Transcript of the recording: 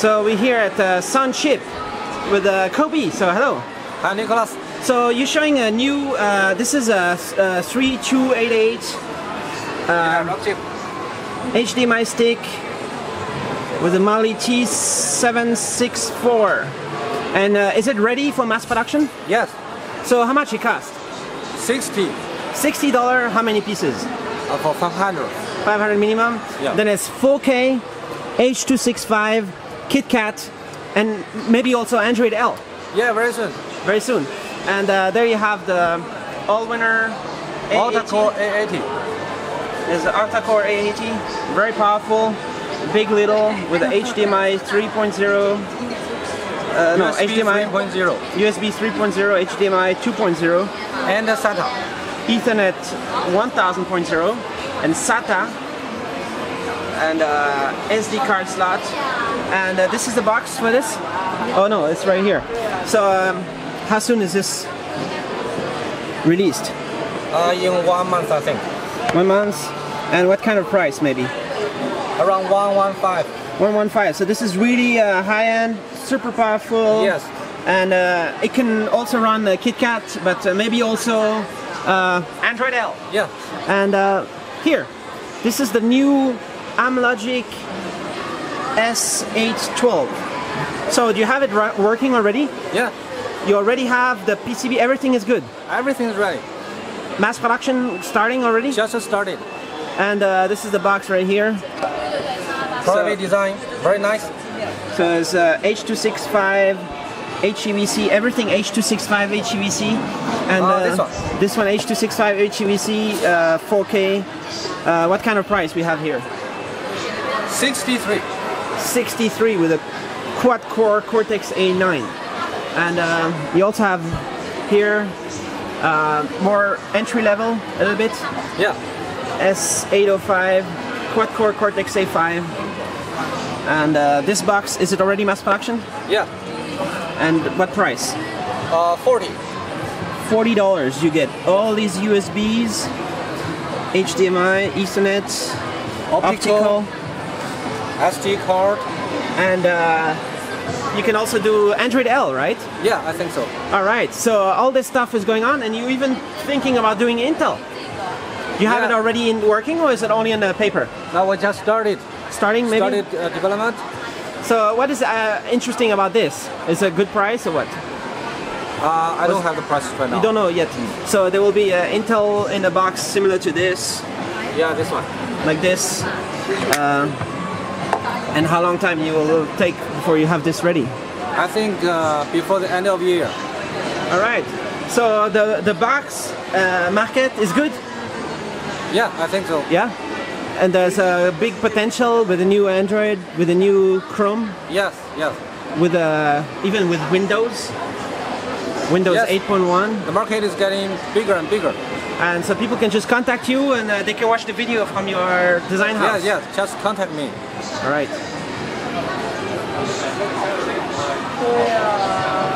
So we're here at Sun Chip with Kobe. So hello. Hi Nicholas. So you're showing a new, this is a 3288 chip. HDMI stick with a Mali-T764. And is it ready for mass production? Yes. So how much it cost? $60. How many pieces? For 500. 500 minimum? Yeah. Then it's 4K, H265, KitKat, and maybe also Android L. Yeah, very soon. Very soon. And there you have the Allwinner AltaCore A80. There's the AltaCore A80, very powerful, big little, with the HDMI 3.0, no, HDMI 3.0, USB 3.0, HDMI 2.0, and the SATA, Ethernet 1000.0, and SATA, and SD card slot. And this is the box for this. Oh no, it's right here. So how soon is this released? In 1 month, I think. 1 month. And what kind of price, maybe? Around 115. 115. So this is really high-end, super powerful. Yes. And it can also run KitKat, but maybe also Android L. Yeah. And here, this is the new Amlogic S812. So do you have it working already? Yeah. You already have the PCB, everything is good? Everything is ready. Mass production starting already? Just started. And this is the box right here. Probably design, very nice. So it's H265, HEVC, everything H265, HEVC. And this one H265, HEVC, 4K. What kind of price we have here? 63. 63 with a quad-core Cortex A9. And you also have here more entry level a little bit. Yeah. S805, quad-core Cortex A5. And this box, is it already mass production? Yeah. And what price? $40. You get all these USBs, HDMI, Ethernet, optical, SD card, and you can also do Android L, right? Yeah, I think so. Alright, so all this stuff is going on, and you're even thinking about doing Intel. You have it already in working, or is it only on the paper? No, we just started. Starting, maybe? Started development. So what is interesting about this? Is it a good price, or what? I don't have the prices right now. You don't know yet. So there will be Intel in a box similar to this. Yeah, this one. Like this. And how long time you will take before you have this ready? I think before the end of the year. All right. So the box market is good? Yeah, I think so. Yeah? And there's a big potential with a new Android, with a new Chrome? Yes, yes. With even with Windows? Windows 8.1? The market is getting bigger and bigger. And so people can just contact you, and they can watch the video from your design house. Yeah, yeah, just contact me. All right.